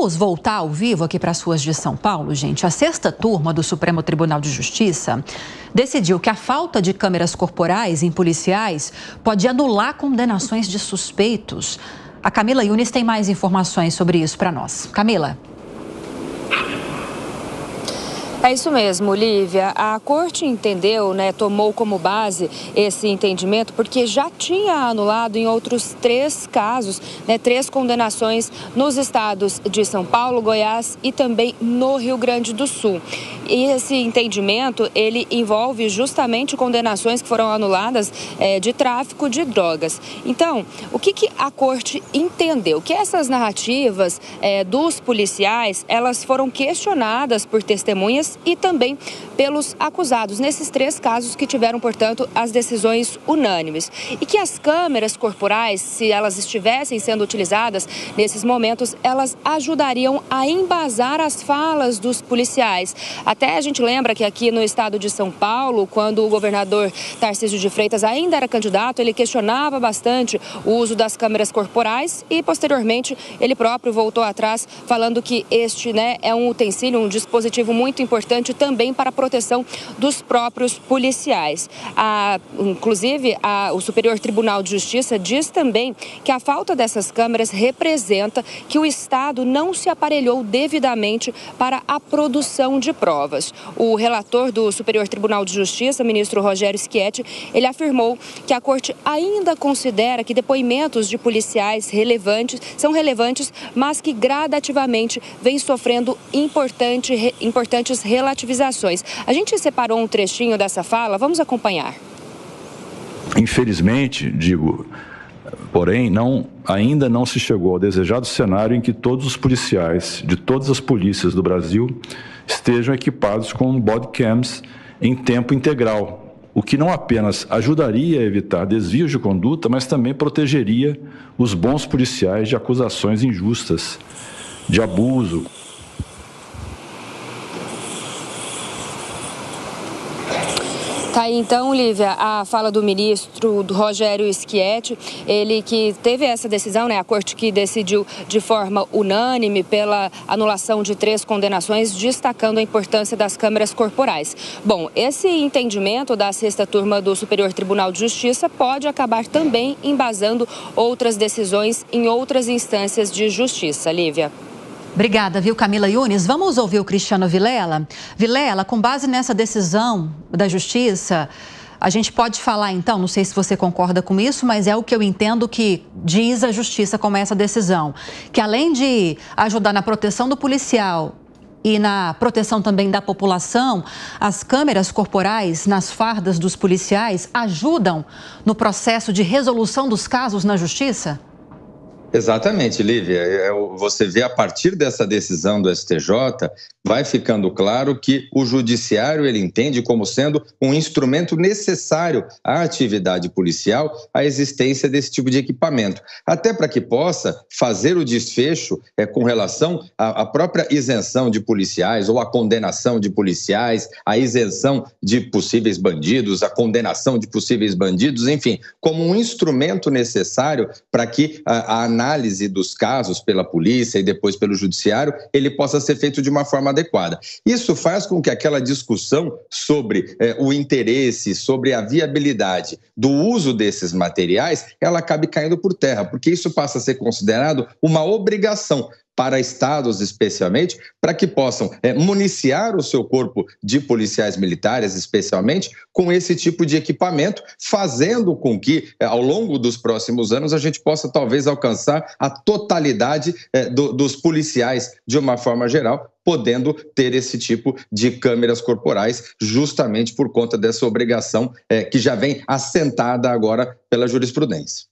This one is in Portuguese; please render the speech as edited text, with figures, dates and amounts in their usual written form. Vamos voltar ao vivo aqui para as ruas de São Paulo, gente. A sexta turma do Supremo Tribunal de Justiça decidiu que a falta de câmeras corporais em policiais pode anular condenações de suspeitos. A Camila Yunes tem mais informações sobre isso para nós. Camila. É isso mesmo, Lívia. A corte entendeu, tomou como base esse entendimento, porque já tinha anulado em outros três casos, três condenações nos estados de São Paulo, Goiás e também no Rio Grande do Sul. E esse entendimento, ele envolve justamente condenações que foram anuladas de tráfico de drogas. Então, o que a corte entendeu? Que essas narrativas dos policiais, elas foram questionadas por testemunhas e também pelos acusados, nesses três casos que tiveram, portanto, as decisões unânimes. E que as câmeras corporais, se elas estivessem sendo utilizadas nesses momentos, elas ajudariam a embasar as falas dos policiais. Até a gente lembra que aqui no estado de São Paulo, quando o governador Tarcísio de Freitas ainda era candidato, ele questionava bastante o uso das câmeras corporais e, posteriormente, ele próprio voltou atrás falando que este é um utensílio, um dispositivo muito importante também para a proteção dos próprios policiais. Inclusive, o Superior Tribunal de Justiça diz também que a falta dessas câmeras representa que o Estado não se aparelhou devidamente para a produção de provas. O relator do Superior Tribunal de Justiça, ministro Rogério Schietti, ele afirmou que a Corte ainda considera que depoimentos de policiais são relevantes, mas que gradativamente vem sofrendo importantes relativizações. A gente separou um trechinho dessa fala, vamos acompanhar. Infelizmente, porém, ainda não se chegou ao desejado cenário em que todos os policiais de todas as polícias do Brasil estejam equipados com bodycams em tempo integral, o que não apenas ajudaria a evitar desvios de conduta, mas também protegeria os bons policiais de acusações injustas, de abuso. Tá aí, então, Lívia, a fala do ministro Rogério Schietti, ele que teve essa decisão, a corte que decidiu de forma unânime pela anulação de três condenações, destacando a importância das câmeras corporais. Bom, esse entendimento da sexta turma do Superior Tribunal de Justiça pode acabar também embasando outras decisões em outras instâncias de justiça, Lívia. Obrigada, viu, Camila Yunes? Vamos ouvir o Cristiano Vilela. Vilela, com base nessa decisão da Justiça, a gente pode falar, então, não sei se você concorda com isso, mas é o que eu entendo que diz a Justiça com essa decisão, que além de ajudar na proteção do policial e na proteção também da população, as câmeras corporais nas fardas dos policiais ajudam no processo de resolução dos casos na Justiça? Exatamente, Lívia. Você vê, a partir dessa decisão do STJ, vai ficando claro que o judiciário ele entende como sendo um instrumento necessário à atividade policial a existência desse tipo de equipamento, até para que possa fazer o desfecho com relação à própria isenção de policiais ou à condenação de policiais, à isenção de possíveis bandidos, à condenação de possíveis bandidos, enfim, como um instrumento necessário para que a análise dos casos pela polícia e depois pelo judiciário, ele possa ser feito de uma forma adequada. Isso faz com que aquela discussão sobre o interesse, sobre a viabilidade do uso desses materiais, ela acabe caindo por terra, porque isso passa a ser considerado uma obrigação para estados, especialmente, para que possam municiar o seu corpo de policiais militares, especialmente, com esse tipo de equipamento, fazendo com que, ao longo dos próximos anos, a gente possa, talvez, alcançar a totalidade dos policiais, de uma forma geral, podendo ter esse tipo de câmeras corporais, justamente por conta dessa obrigação que já vem assentada agora pela jurisprudência.